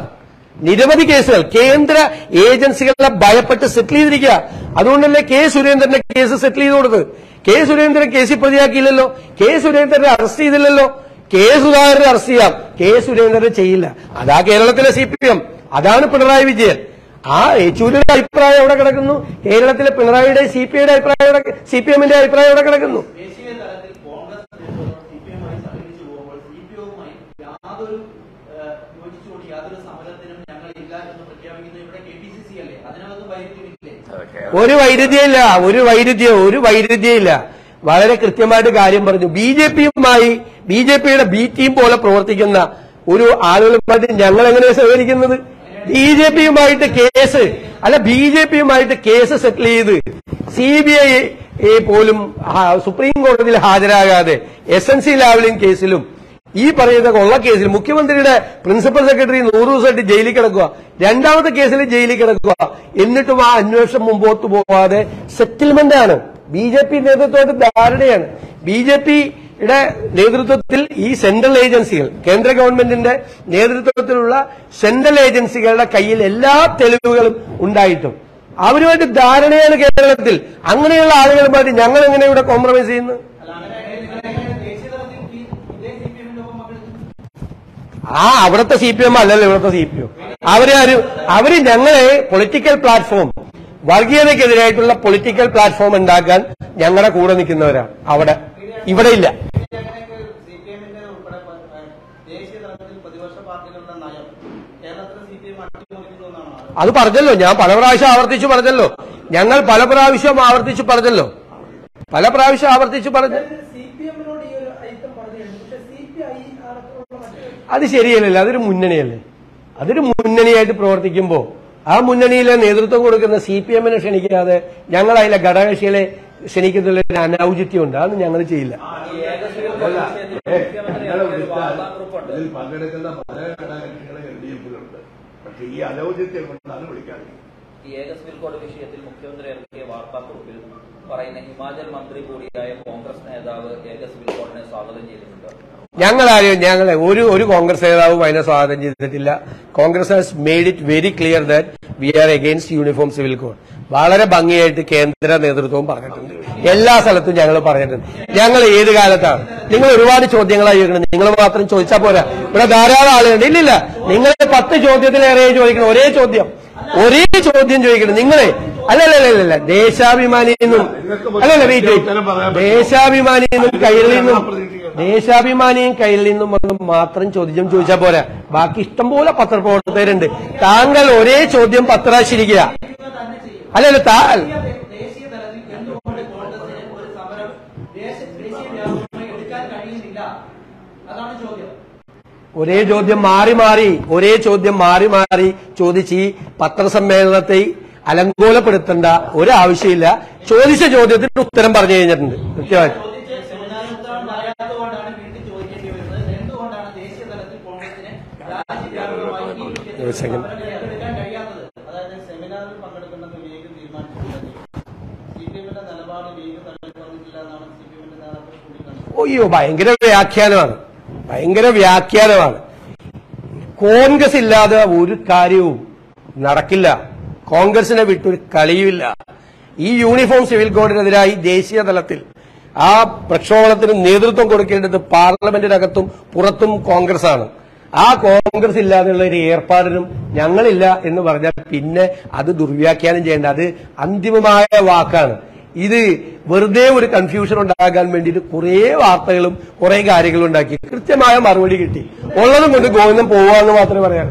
നിരവധി കേസുകൾ കേന്ദ്ര ഏജൻസികളെ ഭയപ്പെട്ട് സെറ്റിൽ ചെയ്തിരിക്കുക. അതുകൊണ്ടല്ലേ കെ സുരേന്ദ്രന്റെ കേസ് സെറ്റിൽ ചെയ്ത് കൊടുത്തത്. കെ സുരേന്ദ്രൻ കേസിൽ പ്രതിയാക്കിയില്ലല്ലോ. കെ സുരേന്ദ്രനെ അറസ്റ്റ് ചെയ്തില്ലല്ലോ. കെ സുധാകരനെ അറസ്റ്റ് ചെയ്യാം, കെ സുരേന്ദ്രനെ ചെയ്യില്ല. അതാ കേരളത്തിലെ സി പി എം, അതാണ് പിണറായി വിജയൻ. ആ യെച്ചൂരിയുടെ അഭിപ്രായം എവിടെ കിടക്കുന്നു? കേരളത്തിലെ പിണറായിയുടെ സി പി ഐയുടെ അഭിപ്രായം, സി പി എമ്മിന്റെ അഭിപ്രായം എവിടെ കിടക്കുന്നു? ഒരു വൈരുദ്ധ്യമില്ല, ഒരു വൈരുദ്ധ്യം ഒരു വൈരുദ്ധ്യമില്ല. വളരെ കൃത്യമായിട്ട് കാര്യം പറഞ്ഞു. ബി ജെ പിയുമായി ബി ജെ പിയുടെ ബി ടീം പോലെ പ്രവർത്തിക്കുന്ന ഒരു ആളുകളുമായിട്ട് ഞങ്ങൾ എങ്ങനെയാണ് സഹകരിക്കുന്നത്? ബി ജെ പിയുമായിട്ട് കേസ് അല്ല ബി ജെ പിയുമായിട്ട് കേസ് സെറ്റിൽ ചെയ്ത് സി ബി ഐ പോലും സുപ്രീം കോടതിയിൽ ഹാജരാകാതെ എസ് എൻ സി ലാവ്ലിംഗ് കേസിലും ഈ പറയുന്ന കൊള്ള കേസിൽ മുഖ്യമന്ത്രിയുടെ പ്രിൻസിപ്പൽ സെക്രട്ടറി നൂറ് ദിവസമായിട്ട് ജയിലിൽ കിടക്കുക, രണ്ടാമത്തെ കേസിൽ ജയിലിൽ കിടക്കുക, എന്നിട്ടും ആ അന്വേഷണം മുമ്പോട്ട് പോകാതെ സെറ്റിൽമെന്റ് ആണ്. ബി ജെ പി നേതൃത്വമായിട്ട് ധാരണയാണ്. ബി ജെ പിയുടെ നേതൃത്വത്തിൽ ഈ സെൻട്രൽ ഏജൻസികൾ, കേന്ദ്ര ഗവൺമെന്റിന്റെ നേതൃത്വത്തിലുള്ള സെൻട്രൽ ഏജൻസികളുടെ കയ്യിൽ എല്ലാ തെളിവുകളും ഉണ്ടായിട്ടും അവരുമായിട്ട് ധാരണയാണ് കേരളത്തിൽ. അങ്ങനെയുള്ള ആളുകളുമായിട്ട് ഞങ്ങൾ എങ്ങനെ ഇവിടെ കോംപ്രമൈസ് ചെയ്യുന്നു? ആ അവിടുത്തെ സി പി എം അല്ലല്ലോ ഇവിടുത്തെ സി പി എം. അവര് അവര് ഞങ്ങളെ പൊളിറ്റിക്കൽ പ്ലാറ്റ്ഫോം, വർഗീയതയ്ക്കെതിരായിട്ടുള്ള പൊളിറ്റിക്കൽ പ്ലാറ്റ്ഫോം ഉണ്ടാക്കാൻ ഞങ്ങളുടെ കൂടെ നിൽക്കുന്നവരാണ്. അവിടെ ഇവിടെ ഇല്ല. അത് പറഞ്ഞല്ലോ, ഞാൻ പല പ്രാവശ്യം ആവർത്തിച്ചു പറഞ്ഞല്ലോ. ഞങ്ങൾ പല പ്രാവശ്യം ആവർത്തിച്ചു പറഞ്ഞല്ലോ പല പ്രാവശ്യം ആവർത്തിച്ചു പറഞ്ഞു. അത് ശരിയല്ലല്ലോ. അതൊരു മുന്നണിയല്ലേ. അതൊരു മുന്നണിയായിട്ട് പ്രവർത്തിക്കുമ്പോൾ ആ മുന്നണിയിലെ നേതൃത്വം കൊടുക്കുന്ന സി പി എമ്മിനെ ക്ഷണിക്കാതെ ഞങ്ങൾ അതിലെ ഘടകകക്ഷികളെ ക്ഷണിക്കുന്നതിൽ ഒരു അനൌചിത്യമുണ്ട്. അത് ഞങ്ങൾ ചെയ്യില്ല. ഈ ഏക സിവിൽ കോഡ് വിഷയത്തിൽ മുഖ്യമന്ത്രി ഇറക്കിയ വാർത്താക്കുറിപ്പിൽ പറയുന്ന ഹിമാചൽ മന്ത്രി കൂടിയായ കോൺഗ്രസ് നേതാവ് ഏക സിവിൽ കോഡിനെ സ്വാഗതം ചെയ്തിട്ടുണ്ട്. ഞങ്ങളാരും ഞങ്ങളെ ഒരു ഒരു കോൺഗ്രസ് നേതാവും അതിനെ സ്വാഗതം ചെയ്തിട്ടില്ല. Congress has made it very clear that we are against uniform civil code. വളരെ ഭംഗിയായിട്ട് കേന്ദ്ര നേതൃത്വവും പറഞ്ഞിട്ടുണ്ട്, എല്ലാ സ്ഥലത്തും ഞങ്ങൾ പറഞ്ഞിട്ടുണ്ട്. ഞങ്ങൾ ഏത് കാലത്താണ്, നിങ്ങൾ ഒരുപാട് ചോദ്യങ്ങളായി ചോദിക്കണം, നിങ്ങൾ മാത്രം ചോദിച്ചാൽ പോരാ, ഇവിടെ ധാരാളം ആളുകളുണ്ട്. ഇല്ലില്ല, നിങ്ങൾ പത്ത് ചോദ്യത്തിലേറെ ചോദിക്കണം, ഒരേ ചോദ്യം ഒരേ ചോദ്യം ചോദിക്കണം. നിങ്ങളെ അല്ലല്ല, ദേശാഭിമാനിന്നും അല്ലല്ല വീട്ടിൽ ദേശാഭിമാനിന്നും കൈരളിന്നും ദേശാഭിമാനിയും കൈരളിന്നും ഒന്നും മാത്രം ചോദ്യം ചോദിച്ചാൽ പോരാ, ബാക്കി ഇഷ്ടംപോലെ പത്രപ്രവർത്തകരുണ്ട്. താങ്കൾ ഒരേ ചോദ്യം പത്രാശിരിക്കുക. അല്ലല്ല, താ ഒരേ ചോദ്യം മാറി മാറി ഒരേ ചോദ്യം മാറി മാറി ചോദിച്ച് ഈ പത്രസമ്മേളനത്തെ അലങ്കോലപ്പെടുത്തേണ്ട ഒരാവശ്യമില്ല. ചോദിച്ച ചോദ്യത്തിന് ഉത്തരം പറഞ്ഞു കഴിഞ്ഞിട്ടുണ്ട്. കൃത്യമായിട്ട് ഓയ്യോ, ഭയങ്കര വ്യാഖ്യാനമാണ്, ഭയങ്കര വ്യാഖ്യാനമാണ്. കോൺഗ്രസ് ഇല്ലാതെ ഒരു കാര്യവും നടക്കില്ല, കോൺഗ്രസിനെ വിട്ടൊരു കളിയുമില്ല. ഈ യൂണിഫോം സിവിൽ കോഡിനെതിരായി ദേശീയ തലത്തിൽ ആ പ്രക്ഷോഭത്തിന് നേതൃത്വം കൊടുക്കേണ്ടത് പാർലമെന്റിനകത്തും പുറത്തും കോൺഗ്രസ് ആണ്. ആ കോൺഗ്രസ് ഇല്ലാതെയുള്ള ഒരു ഏർപ്പാടിനും ഞങ്ങളില്ല എന്ന് പറഞ്ഞാൽ പിന്നെ അത് ദുർവ്യാഖ്യാനം ചെയ്യേണ്ട, അത് അന്തിമമായ വാക്കാണ്. ഇത് വെറുതെ ഒരു കൺഫ്യൂഷൻ ഉണ്ടാകാൻ വേണ്ടിയിട്ട് കുറേ വാർത്തകളും കുറേ കാര്യങ്ങളും ഉണ്ടാക്കി, കൃത്യമായ മറുപടി കിട്ടി. ഉള്ളതും കൊണ്ട് ഗോവിന്ദം പോവാന്ന് മാത്രമേ പറയാൻ.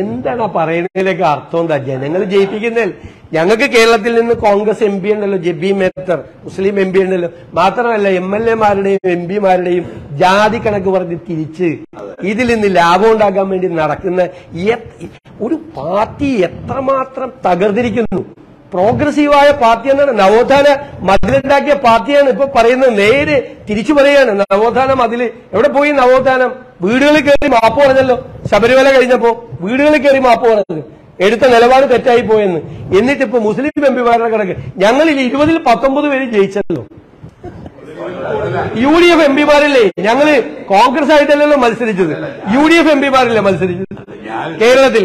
എന്താണ് പറയുന്നതിലേക്ക് അർത്ഥം എന്താ? ജനങ്ങൾ ജയിപ്പിക്കുന്നതിൽ ഞങ്ങൾക്ക് കേരളത്തിൽ നിന്ന് കോൺഗ്രസ് എം പി ഉണ്ടല്ലോ, ജെബി മേത്തർ മുസ്ലിം എം പി ഉണ്ടല്ലോ, മാത്രമല്ല എം എൽ എമാരുടെയും എം പിമാരുടെയും ജാതി കണക്ക് പറഞ്ഞ് തിരിച്ച് ഇതിൽ നിന്ന് ലാഭം ഉണ്ടാക്കാൻ വേണ്ടി നടക്കുന്ന ഒരു പാർട്ടി എത്രമാത്രം തകർന്നിരിക്കുന്നു. പ്രോഗ്രസീവായ പാർട്ടി എന്നാണ്, നവോത്ഥാന മതിലുണ്ടാക്കിയ പാർട്ടിയാണ് ഇപ്പൊ പറയുന്നത്. നേരെ തിരിച്ചു പറയുകയാണ്, നവോത്ഥാന മതില് എവിടെ പോയി? നവോത്ഥാനം വീടുകളിൽ കയറി മാപ്പ് പറഞ്ഞല്ലോ, ശബരിമല കഴിഞ്ഞപ്പോ വീടുകളിൽ കയറി മാപ്പ് പറഞ്ഞത് എടുത്ത നിലപാട് തെറ്റായി പോയെന്ന്. എന്നിട്ട് ഇപ്പൊ മുസ്ലിം എം പിമാരുടെ കണക്ക് ഞങ്ങളിൽ ഇരുപതിൽ പത്തൊമ്പത് പേര് ജയിച്ചല്ലോ. യു ഡി എഫ് എം പിമാരല്ലേ, ഞങ്ങള് കോൺഗ്രസ് ആയിട്ടല്ലല്ലോ മത്സരിച്ചത്, യു ഡി എഫ് എം പിമാരല്ലേ മത്സരിച്ചത് കേരളത്തിൽ.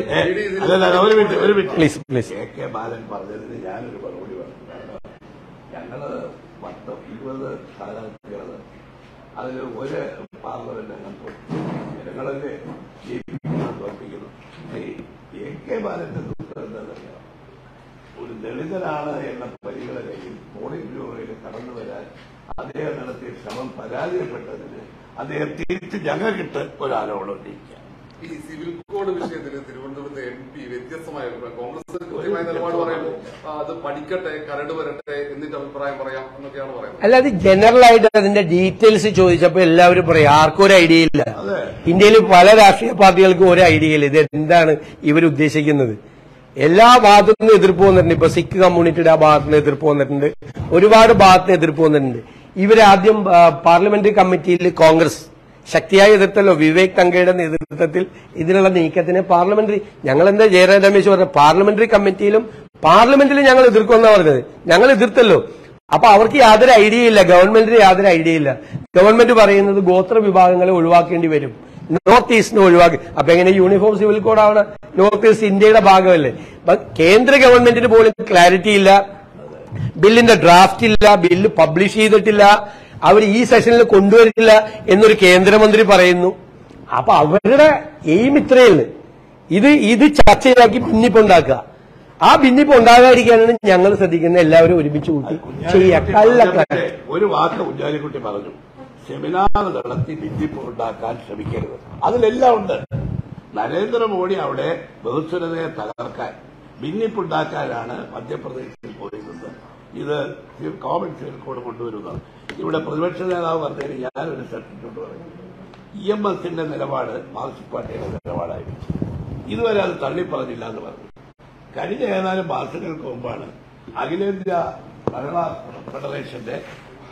Please please K K Balan പറഞ്ഞതിന് ഞാനൊരു മറുപടി പറഞ്ഞു. ഞങ്ങള് പത്ത് ഇരുപത് സ്ഥാനാർത്ഥികള്, അതിൽ ഒരു പാർലമെന്റ് അംഗം ജനങ്ങളെ തോൽപ്പിക്കുന്നു. കെ കെ ബാലന്റെ ദുഃഖം എന്താണെന്നറിയാം, ഒരു ദളിതനാണ് എന്ന പരിഗണനയിൽ പോളിംഗ് ബ്യൂറോയിൽ കടന്നു വരാൻ അദ്ദേഹം നടത്തിയ ശ്രമം പരാജയപ്പെട്ടതിന് അദ്ദേഹം തിരിച്ച് ഞങ്ങൾക്കിട്ട് ഒരാരോടും ഉന്നയിക്കാം. ഈ സിവിൽ കോഡ് വിഷയത്തിൽ തിരുവനന്തപുരത്തെ എം പി വ്യത്യസ്തമായ കോൺഗ്രസ് കൃത്യമായ നിലപാട് പറയുമ്പോൾ അത് പഠിക്കട്ടെ, കരട് വരട്ടെ, എന്നിട്ട് അഭിപ്രായം പറയാം എന്നൊക്കെയാണ് പറയുന്നത്. അല്ല, അത് ജനറൽ ആയിട്ട് അതിന്റെ ഡീറ്റെയിൽസ് ചോദിച്ചപ്പോൾ എല്ലാവരും പറയും, ആർക്കും ഒരു ഐഡിയ ഇല്ല. ഇന്ത്യയിൽ പല രാഷ്ട്രീയ പാർട്ടികൾക്കും ഒരു ഐഡിയ ഇല്ല, ഇത് എന്താണ് ഇവരുദ്ദേശിക്കുന്നത്. എല്ലാ ഭാഗത്തു നിന്നും എതിർപ്പ് വന്നിട്ടുണ്ട്. ഇപ്പൊ സിഖ് കമ്മ്യൂണിറ്റിയുടെ ആ ഭാഗത്തുനിന്ന് എതിർപ്പ് വന്നിട്ടുണ്ട്, ഒരുപാട് ഭാഗത്ത് എതിർപ്പ് വന്നിട്ടുണ്ട്. ഇവരാദ്യം പാർലമെന്ററി കമ്മിറ്റിയിൽ കോൺഗ്രസ് ശക്തിയായി എതിർത്തല്ലോ, വിവേക് തങ്കയുടെ നേതൃത്വത്തിൽ ഇതിനുള്ള നീക്കത്തിന് പാർലമെന്ററി ഞങ്ങളെന്താ ജയറാം രമേശ് പറഞ്ഞത്, പാർലമെന്ററി കമ്മിറ്റിയിലും പാർലമെന്റിലും ഞങ്ങൾ എതിർക്കുമെന്നാണ് പറഞ്ഞത്, ഞങ്ങൾ എതിർത്തല്ലോ. അപ്പൊ അവർക്ക് യാതൊരു ഐഡിയ ഇല്ല, ഗവൺമെന്റിന് യാതൊരു ഐഡിയ ഇല്ല. ഗവൺമെന്റ് പറയുന്നത് ഗോത്ര വിഭാഗങ്ങളെ ഒഴിവാക്കേണ്ടി വരും, നോർത്ത് ഈസ്റ്റിനെ ഒഴിവാക്കി. അപ്പൊ എങ്ങനെ യൂണിഫോം സിവിൽ കോഡ് ആണ്? നോർത്ത് ഈസ്റ്റ് ഇന്ത്യയുടെ ഭാഗമല്ലേ. കേന്ദ്ര ഗവൺമെന്റിന് പോലും ക്ലാരിറ്റി ഇല്ല, ബില്ലിന്റെ ഡ്രാഫ്റ്റ് ഇല്ല, ബില്ല് പബ്ലിഷ് ചെയ്തിട്ടില്ല, അവർ ഈ സെഷനിൽ കൊണ്ടുവരില്ല എന്നൊരു കേന്ദ്രമന്ത്രി പറയുന്നു. അപ്പൊ അവരുടെ എയിം ഇത്രയല്ലേ, ഇത് ഇത് ചർച്ചയാക്കി ഭിന്നിപ്പുണ്ടാക്കുക. ആ ഭിന്നിപ്പ് ഉണ്ടാകാതിരിക്കാനാണ് ഞങ്ങൾ ശ്രദ്ധിക്കുന്ന എല്ലാവരും ഒരുമിച്ച് കൂട്ടി ചെയ്യാൻ. ഒരു വാക്ക് കുഞ്ഞാലിക്കുട്ടി പറഞ്ഞു, സെമിനാർ നടത്തി ഭിന്നിപ്പ് ഉണ്ടാക്കാൻ ശ്രമിക്കരുത്. അതിലെല്ലാം ഉണ്ട്. നരേന്ദ്രമോദി അവിടെ ബഹുസ്വരതയെ തകർക്കാൻ ഭിന്നിപ്പുണ്ടാക്കാനാണ് മധ്യപ്രദേശിൽ പോയിരുന്നത്. ഇത് കോമൺ സിവിൽ കോഡ് കൊണ്ടുവരുന്നതാണ്. ഇവിടെ പ്രതിപക്ഷ നേതാവ് പറഞ്ഞതിന് ഞാനൊരു സർട്ടിഫിക്കറ്റ് പറയും, ഇ എം എസിന്റെ നിലപാട് മാർക്സിസ്റ്റ് പാർട്ടിയുടെ നിലപാടായിരുന്നു, ഇതുവരെ അത് തള്ളിപ്പറഞ്ഞില്ല എന്ന് പറഞ്ഞു. കഴിഞ്ഞ ഏതാനും മാസങ്ങൾക്ക് മുമ്പാണ് അഖിലേന്ത്യാ മഹിളാ ഫെഡറേഷന്റെ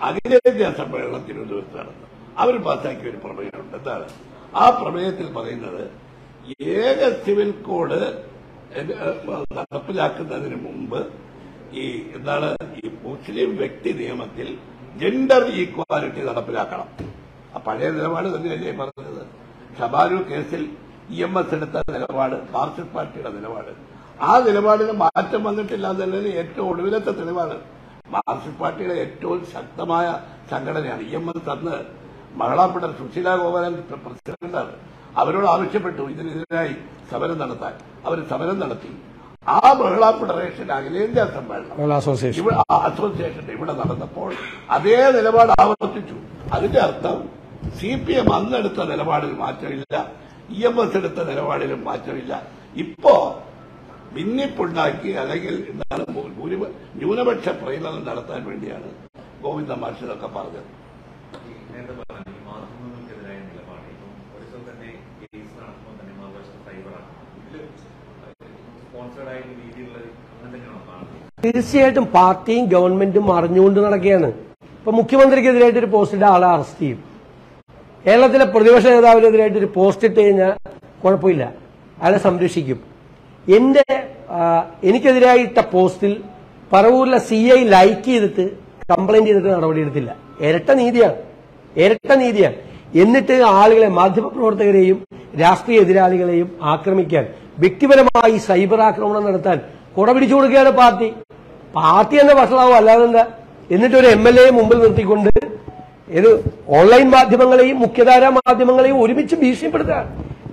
അഖിലേന്ത്യാ സമ്മേളനം തിരുവനന്തപുരത്ത് നടന്നത്. അവർ പാസാക്കിയ ഒരു പ്രമേയമുണ്ട്. എന്താണ് ആ പ്രമേയത്തിൽ പറയുന്നത്? ഏക സിവിൽ കോഡ് നടപ്പിലാക്കുന്നതിന് മുമ്പ് ഈ എന്താണ് ഈ മുസ്ലിം വ്യക്തി നിയമത്തിൽ ജെൻഡർ ഈക്വാലിറ്റി നടപ്പിലാക്കണം. ആ പഴയ നിലപാട് തന്നെയല്ലേ പറഞ്ഞത്. ഷബാനൂർ കേസിൽ ഇ എം എസ് എടുത്ത നിലപാട്, മാർക്സിസ്റ്റ് പാർട്ടിയുടെ നിലപാട്, ആ നിലപാടിന് മാറ്റം വന്നിട്ടില്ല എന്നുള്ളതിന് ഏറ്റവും ഒടുവിലത്തെ തെളിവാണ് മാർക്സിസ്റ്റ് പാർട്ടിയുടെ ഏറ്റവും ശക്തമായ സംഘടനയാണ് ഇ എം എസ്. അന്ന് മഹളാപ്പിടർ സുശീല ഗോപാലൻ പ്രസിഡന്റാണ്. അവരോട് ആവശ്യപ്പെട്ടു ഇതിനെതിരായി സമരം നടത്താൻ. അവർ സമരം നടത്തി. ആ ബഹള ഫെഡറേഷൻ അഖിലേന്ത്യാ സമ്മേളനം അസോസിയേഷൻ ഇവിടെ നടന്നപ്പോൾ അതേ നിലപാട് ആവർത്തിച്ചു. അതിന്റെ അർത്ഥം സി പി എം അന്നെടുത്ത നിലപാടിൽ മാറ്റമില്ല, ഇ എം എസ് എടുത്ത നിലപാടിലും മാറ്റമില്ല. ഇപ്പോ ഭിന്നിപ്പുണ്ടാക്കി അല്ലെങ്കിൽ ന്യൂനപക്ഷ പ്രചരണം നടത്താൻ വേണ്ടിയാണ് ഗോവിന്ദ മാഷ് എന്നൊക്കെ പറഞ്ഞത്. തീർച്ചയായിട്ടും പാർട്ടിയും ഗവൺമെന്റും അറിഞ്ഞുകൊണ്ട് നടക്കുകയാണ്. ഇപ്പൊ മുഖ്യമന്ത്രിക്കെതിരായിട്ട് ഒരു പോസ്റ്റ് ഇട്ട ആളെ അറസ്റ്റ് ചെയ്യും. കേരളത്തിലെ പ്രതിപക്ഷ നേതാവിനെതിരായിട്ട് ഒരു പോസ്റ്റ് ഇട്ട് കഴിഞ്ഞാൽ കുഴപ്പമില്ല, അയാളെ സംരക്ഷിക്കും. എന്റെ എനിക്കെതിരായി ഇട്ട പോസ്റ്റിൽ പറവൂരിലെ സി ഐ ലൈക്ക് ചെയ്തിട്ട് കംപ്ലൈന്റ് ചെയ്തിട്ട് നടപടിയെടുത്തില്ല. ഇരട്ട നീതിയാണ്, ഇരട്ട നീതിയാണ്. എന്നിട്ട് ആളുകളെ, മാധ്യമപ്രവർത്തകരെയും രാഷ്ട്രീയ എതിരാളികളെയും ആക്രമിക്കാൻ, വ്യക്തിപരമായി സൈബർ ആക്രമണം നടത്താൻ കുടപിടിച്ചു കൊടുക്കുകയാണ് പാർട്ടി. പാർട്ടി തന്നെ വഷളാവും, അല്ലാതെ എന്താ. എന്നിട്ട് ഒരു എം എൽ എയെ മുമ്പിൽ നിർത്തിക്കൊണ്ട് ഇത് ഓൺലൈൻ മാധ്യമങ്ങളെയും മുഖ്യധാരാ മാധ്യമങ്ങളെയും ഒരുമിച്ച് ഭീഷണിപ്പെടുത്തുക.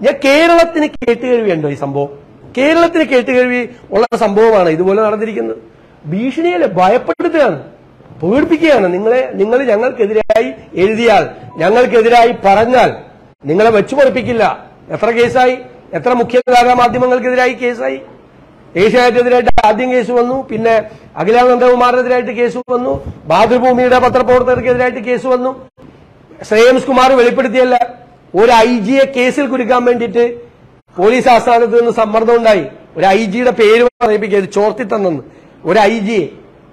ഞാൻ കേരളത്തിന് കേട്ടുകഴിവുണ്ടോ ഈ സംഭവം? കേരളത്തിന് കേട്ടുകഴിവ് ഉള്ള സംഭവമാണ് ഇതുപോലെ നടന്നിരിക്കുന്നത്. ഭീഷണിയല്ലേ, ഭയപ്പെടുത്തുകയാണ്, പേടിപ്പിക്കുകയാണ്. നിങ്ങളെ നിങ്ങൾ ഞങ്ങൾക്കെതിരായി എഴുതിയാൽ, ഞങ്ങൾക്കെതിരായി പറഞ്ഞാൽ നിങ്ങളെ വെച്ചുപറപ്പിക്കില്ല. എത്ര കേസായി, എത്ര മുഖ്യധാരാ മാധ്യമങ്ങൾക്കെതിരായി കേസായി? ഏഷ്യാനെതിരായിട്ട് ആദ്യം കേസ് വന്നു, പിന്നെ അഖിലാനന്ദകുമാറിനെതിരായിട്ട് കേസ് വന്നു, മാതൃഭൂമിയുടെ പത്രപ്രവർത്തകർക്കെതിരായിട്ട് കേസ് വന്നു. ശ്രേയംസ് കുമാർ വെളിപ്പെടുത്തിയല്ല, ഒരു ഐ ജിയെ കേസിൽ കുരുക്കാൻ വേണ്ടിയിട്ട് പോലീസ് ആസ്ഥാനത്ത് നിന്ന് സമ്മർദ്ദം ഉണ്ടായി. ഒരു ഐ ജിയുടെ പേര് പറയിപ്പിക്കരുത്, ചോർത്തി തന്നെന്ന് ഒരു ഐ ജിയെ,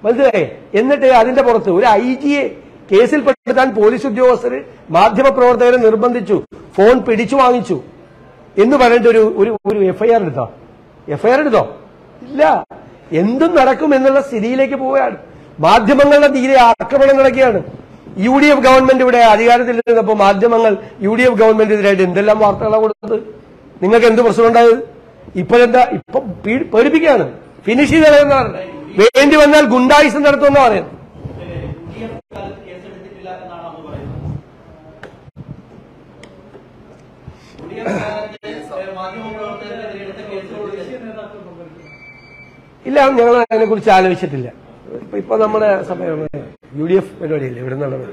മനസ്സിലായേ? എന്നിട്ട് അതിന്റെ പുറത്ത് ഒരു ഐ ജിയെ കേസിൽപ്പെടുത്താൻ പോലീസ് ഉദ്യോഗസ്ഥർ മാധ്യമപ്രവർത്തകരെ നിർബന്ധിച്ചു, ഫോൺ പിടിച്ചു വാങ്ങിച്ചു എന്ന് പറഞ്ഞിട്ട് ഒരു ഒരു എഫ്ഐആർ എടുത്തോ? എഫ്ഐആർ എടുത്തോ? ഇല്ല. എന്തും നടക്കും എന്നുള്ള സ്ഥിതിയിലേക്ക് പോവുകയാണ്. മാധ്യമങ്ങളുടെ തീരെ ആക്രമണം നടക്കുകയാണ്. യു ഡി എഫ് ഗവൺമെന്റ് ഇവിടെ അധികാരത്തിലിരുന്നപ്പോൾ മാധ്യമങ്ങൾ യു ഡി എഫ് ഗവൺമെന്റിനെതിരായിട്ട് എന്തെല്ലാം വാർത്തകളാണ് കൊടുത്തത്. നിങ്ങൾക്ക് എന്ത് പ്രശ്നമുണ്ടായത്? ഇപ്പോഴെന്താ? ഇപ്പൊ പേടിപ്പിക്കുകയാണ്, ഫിനിഷ് ചെയ്തെന്ന് പറഞ്ഞത്. വേണ്ടി വന്നാൽ ഗുണ്ടായിസം നടത്തുമെന്ന് പറയുന്നത്. ഇല്ല, ഞങ്ങൾ അതിനെ കുറിച്ച് ആലോചിച്ചിട്ടില്ല. ഇപ്പൊ ഇപ്പൊ നമ്മുടെ സമയം യു ഡി എഫ് പരിപാടിയല്ലേ ഇവിടെ നടന്നത്.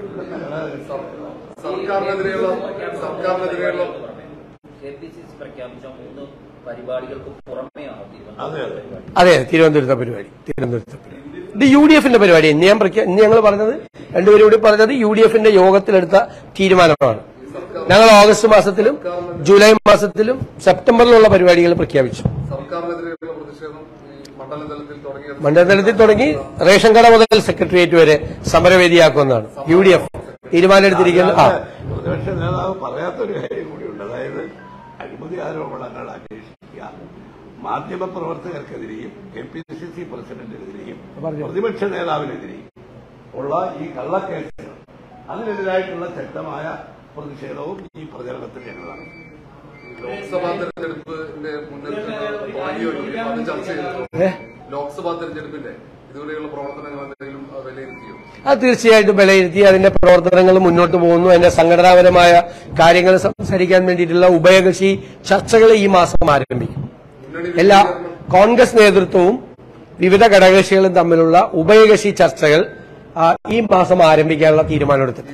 അതെ, തിരുവനന്തപുരത്തെ പരിപാടി തിരുവനന്തപുരത്തെ പരിപാടി ഇത് യു ഡി എഫിന്റെ പരിപാടി. ഇന്ന് ഞാൻ ഇന്ന് ഞങ്ങൾ പറഞ്ഞത്, രണ്ടുപേരും കൂടി പറഞ്ഞത് യു ഡി എഫിന്റെ യോഗത്തിലെടുത്ത തീരുമാനമാണ്. ഞങ്ങൾ ഓഗസ്റ്റ് മാസത്തിലും ജൂലൈ മാസത്തിലും സെപ്റ്റംബറിലുള്ള പരിപാടികൾ പ്രഖ്യാപിച്ചു. മണ്ഡലതലത്തിൽ തുടങ്ങി റേഷൻ കട മുതൽ സെക്രട്ടേറിയറ്റ് വരെ സമരവേദിയാക്കുമെന്നാണ് യു ഡി എഫ് തീരുമാനമെടുത്തിരിക്കുന്നത്. പ്രതിപക്ഷ നേതാവ് പറയാത്തൊരു കാര്യം കൂടിയുണ്ട്, അതായത് അഴിമതി ആരോപണങ്ങൾ അന്വേഷിക്കുക. മാധ്യമപ്രവർത്തകർക്കെതിരെയും കെ പി സി സി പ്രസിഡന്റിനെതിരെയും പ്രതിപക്ഷ നേതാവിനെതിരെയും ഉള്ള ഈ കള്ളക്കേസുകൾ, അതിനെതിരായിട്ടുള്ള ശക്തമായ പ്രതിഷേധവും ഈ പ്രചരണത്തിൽ ഞങ്ങളാണ്. ലോക്സഭാ തെരഞ്ഞെടുപ്പിന്റെ മുന്നേറ്റം ചർച്ച ചെയ്തിട്ടുണ്ട്. ലോക്സഭാ തെരഞ്ഞെടുപ്പിന്റെ ഇതുവരെയുള്ള പ്രവർത്തനങ്ങൾ എന്തെങ്കിലും വിലയിരുത്തിയോ? അത് തീർച്ചയായിട്ടും വിലയിരുത്തി. അതിന്റെ പ്രവർത്തനങ്ങൾ മുന്നോട്ട് പോകുന്നു. അതിന്റെ സംഘടനാപരമായ കാര്യങ്ങൾ സംസാരിക്കാൻ വേണ്ടിയിട്ടുള്ള ഉഭയകക്ഷി ചർച്ചകൾ ഈ മാസം ആരംഭിക്കും. എല്ലാ കോൺഗ്രസ് നേതൃത്വവും വിവിധ ഘടകകക്ഷികളും തമ്മിലുള്ള ഉഭയകക്ഷി ചർച്ചകൾ ഈ മാസം ആരംഭിക്കാനുള്ള തീരുമാനമെടുത്തിട്ടുണ്ട്.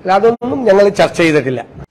അല്ല, അതൊന്നും ഞങ്ങൾ ചർച്ച ചെയ്തിട്ടില്ല.